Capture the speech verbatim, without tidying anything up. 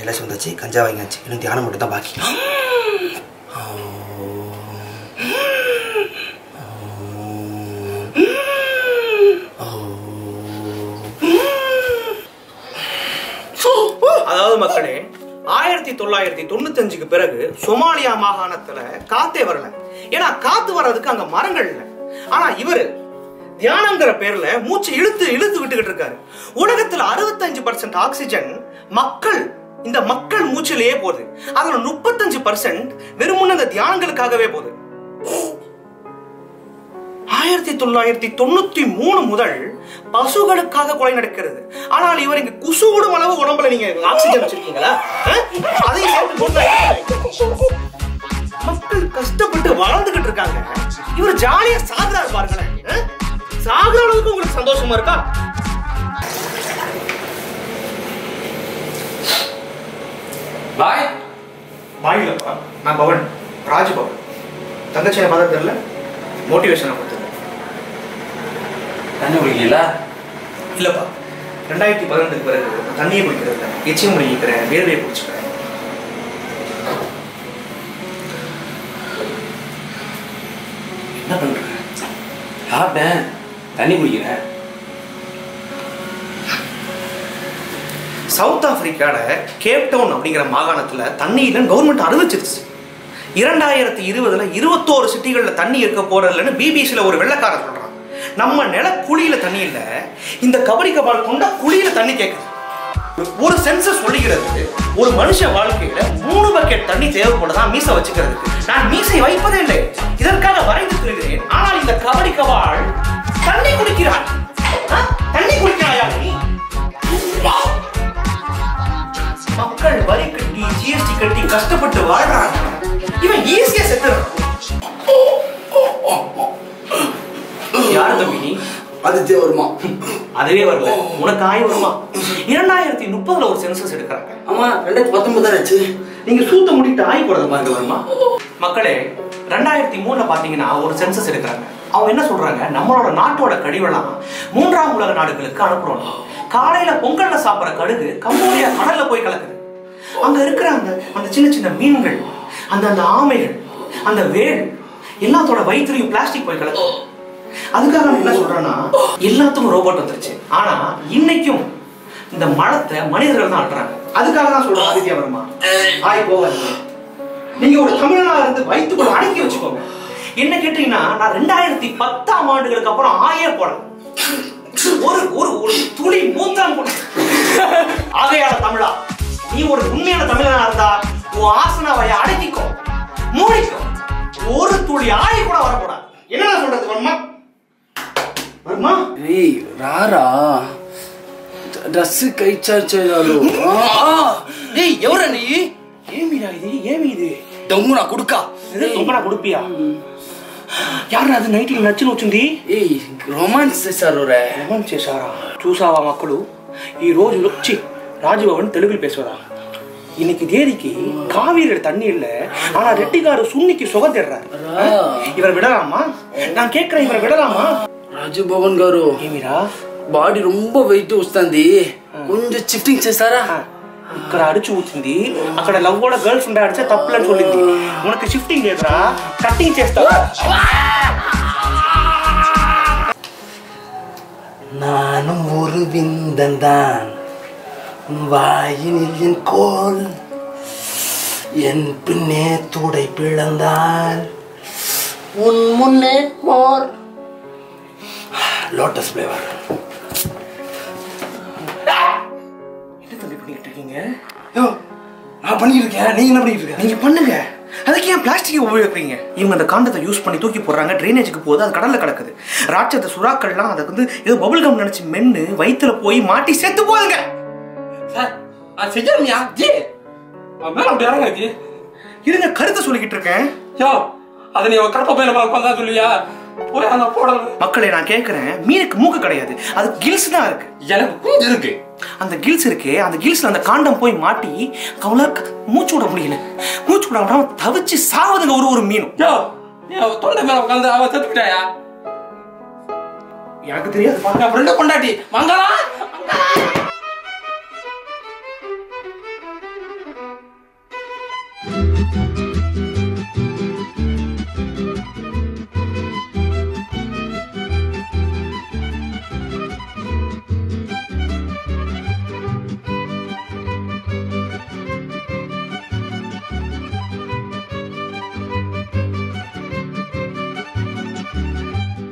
கைலாஷ் வந்தாச்சு, கஞ்சா வாங்கியாச்சு, இன்னும் தியானம் மட்டும் தான் பாக்கி. அதாவது மக்களே, ஆயிரத்தி தொள்ளாயிரத்தி தொண்ணூத்தி அஞ்சுக்கு பிறகு சோமாலியா மாகாணத்துல காத்தே வரல. ஏன்னா காத்து வர்றதுக்கு அங்க மரங்கள் இல்லை. ஆனா இவரு தியானங்கிற பேர்ல மூச்சு இழுத்து இழுத்து விட்டுக்கிட்டு இருக்காரு. உலகத்துல அறுபத்தஞ்சு பர்சன்ட் ஆக்சிஜன் மக்கள் இந்த மக்கள் மூச்சிலேயே போகுது. அதுல முப்பத்தஞ்சு பர்சன்ட் வெறும் அந்த தியானங்களுக்காகவே போகுது. ஆயிரத்தி தொள்ளாயிரத்தி தொண்ணூத்தி மூணு முதல் பசுகளுக்காக கொலை நடக்கிறது. ஆனால் இவர் இங்க குசுவிடும் அளவு உடம்புல நீங்க ஆக்சிஜன் வச்சிருக்கீங்களா? மக்கள் கஷ்டப்பட்டு வளர்ந்துகிட்டு இருக்காங்க, இவர் ஜாலியா சாகுறாரு. பாருங்களேன், சாகுற அளவுக்கு உங்களுக்கு சந்தோஷமா இருக்கா? பாய் பாய் இல்லப்பா, நான் பவன் ராஜ்பவன். தங்கச்சியை மாதிரி தெரியல, மோட்டிவேஷனை தண்ணி குடிக்கல இல்லப்பா. ரெண்டாயிரத்தி பதினெட்டுக்கு பிறகு தண்ணியை குடிக்கிறதுல எச்சியம் குடிக்கிறேன், வேர்வையை குடிச்சுக்கிறேன். என்ன பண்றேன்? சாப்பிட்டேன், தண்ணி குடிக்கிறேன். சவுத் ஆப்பிரிக்கால கேப்டவுன் அப்படிங்கிற மாகாணத்துல தண்ணி இல்லைன்னு கவர்மெண்ட் அறிவிச்சிருச்சு. இரண்டாயிரத்தி இருபதுல இருபத்தோரு சிட்டிகள்ல தண்ணி இருக்க போறதுலன்னு பிபிசியில ஒரு வெள்ளக்காரர் சொல்றாங்க. நம்ம நில குழியில தண்ணி இல்ல, இந்த கபடி கபால் கொண்ட குழியில தண்ணி கேக்குது. ஒரு சென்சஸ் சொல்லுகிறது, ஒரு மனுஷ வாழ்க்கையில மூணு பக்கெட் தண்ணி தேவைப்படுதான் மீசை வச்சுக்கிறதுக்கு. நான் மீசை வைப்பதே இல்லை, இதற்காக வரைந்து திருகிறேன். ஆனால் இந்த கபடி கபால் தண்ணி குடிக்கிறான். தண்ணி குடிக்கிறாயா? மக்கள் வரி கட்டி ஜிஎஸ்டி கட்டி கஷ்டப்பட்டு வாழ்றாங்க. இவன் ஈஸியா செத்துறான். அதுவே வருது உனக்கு ஆய் வருமா? இரண்டாயிரத்தி முப்பதுல ஒரு சென்சஸ் எடுக்கிறாங்க. ஆமா, ரெண்டாயிரத்தி பத்தொன்பது ஆச்சு. நீங்க சூத்த முடிட்டு ஆய் போடுற மாதிரி வருமா? மக்களே, ரெண்டாயிரத்தி மூணுல பாத்தீங்கன்னா ஒரு சென்சஸ் எடுக்கிறாங்க. அவங்க என்ன சொல்றாங்க, நம்மளோட நாட்டோட கழிவெல்லாம் மூன்றாம் உலக நாடுகளுக்கு அனுப்புறோம். காலையில பொங்கல்ல சாப்பிடுற கடுகு கம்போடியா கடல்ல போய் கலக்குது. அங்க இருக்கிற அந்த அந்த சின்ன சின்ன மீன்கள், அந்த அந்த ஆமைகள், அந்த வேல் எல்லாத்தோட வயிற்றுலையும் பிளாஸ்டிக் போய் கலக்குது. அதுக்காக நான் என்ன சொல்றேன்னா, எல்லாத்துக்கும் ரோபோட் வந்துருச்சு. ஆனா இன்னைக்கும் இந்த மலத்தை மனிதர்கள் தான் அழுறாங்க. அதுக்காக தான் சொல்றேன், ஆதித்யா வர்மா ஆய் போவாங்க. நீங்க ஒரு தமிழனா இருந்து வயிற்றுக்குள்ள அடக்கி வச்சுக்கோங்க. என்ன கேட்டீங்கன்னா, நான் ரெண்டாயிரத்தி பத்தாம் ஆண்டுகளுக்கு அப்புறம் ஆயே போல ஒரு ஒரு துளி மூத்தான் போட. ஆகையால தமிழா, நீ ஒரு உண்மையான தமிழனா இருந்தா உன் ஆசனாவை அடக்கிக்கோ, மூடிக்கோ. ஒரு துளி ஆய் கூட வரக்கூடாது. என்ன சொல்றது வர்மா? வர்மா ஏய் ராரா ட்ரெஸ் கைச்சாச்சாலோ. டேய் எவரா நீ? ஏமிடா இது? ஏமி இது டம்முடா குடுக்கா. டேய் டம்முடா குடுப்பியா? யாரா அது நைட்டில் நச்சன వచ్చింది? ఏయ్ రొమాన్స్ చేశారురా. రొమాన్స్ చేశారా? చూసావా మక్కలు ఈ రోజు వచ్చి రాజభవన్ తెలుగులో பேசுறா. இன்னைக்கு தேதிக்கு காவிரியோட தண்ணி இல்ல, ஆனா ரெட்டிக்காரு சுன்னிக்கு சுகம் தேடுறாரு. இவர் விடலாமா? நான் கேக்குறேன், இவர் விடலாமா? ராஜபவன் காரு ஏமிரா బాడీ ரொம்ப weight వస్తుంది, కొంచెం షిఫ్టింగ్ చేస్తారా? ఇక్కడ అడిచి ఊచింది, అక్కడ లవ్ ఓడ గర్ల్ ఫ్రెండ్ అడిచా తప్పులని చెప్పింది. మనకి షిఫ్టింగ్ లేదురా, కట్టింగ్ చేస్తావా? నాను ஒரு விந்தந்தான் வாயினில் என் கோல், என் பின்னே தூடை பிளந்தால் உன் முன்னே மோர். Lotus flavour. என்ன தம்பி பண்ணிக்கிட்டு இருக்கீங்க? யோ நான் பண்ணிக்கிட்டு இருக்கேன், நீங்க என்ன பண்ணிக்கிட்டு இருக்கீங்க? நீங்க பண்ணுங்க, அதுக்கு ஏன் பிளாஸ்டிக் உபயோகிக்கிறீங்க? இவங்க அந்த காண்டத்தை யூஸ் பண்ணி தூக்கி போடுறாங்க, ட்ரைனேஜுக்கு போகுது, அது கடலில் கிடக்குது. ராட்சத சுறாக்கள்லாம் அதை வந்து ஏதோ பபுள் கம் நினைச்சு மென்னு வயிற்றுல போய் மாட்டி செத்து போகுதுங்க. சார் நான் செய்யலையா? ஜி மேலே அப்படி யாராங்க இருக்கு? இருங்க, கருத்தை சொல்லிக்கிட்டு இருக்கேன். யோ அதை நீ கருப்பை போய் நம்ம உட்காந்து தான் சொல்லியா? மக்களே நான் கேக்குறேன், மீனுக்கு மூக்கு கிடையாது, அது கில்ஸ் தான் இருக்கு. எனக்கு கொஞ்சம் இருக்கு. அந்த கில்ஸ் இருக்கே, அந்த கில்ஸ்ல அந்த காண்டம் போய் மாட்டி கவலை மூச்சு விட முடியல. மூச்சு விட விடாம தவிச்சு சாவதுங்க ஒரு ஒரு மீனும். யோ நீ தொண்டை மேல உட்காந்து அவ செத்துட்டாயா? எனக்கு தெரியாது. வாங்க, ரெண்டு கொண்டாட்டி வாங்கலாம்.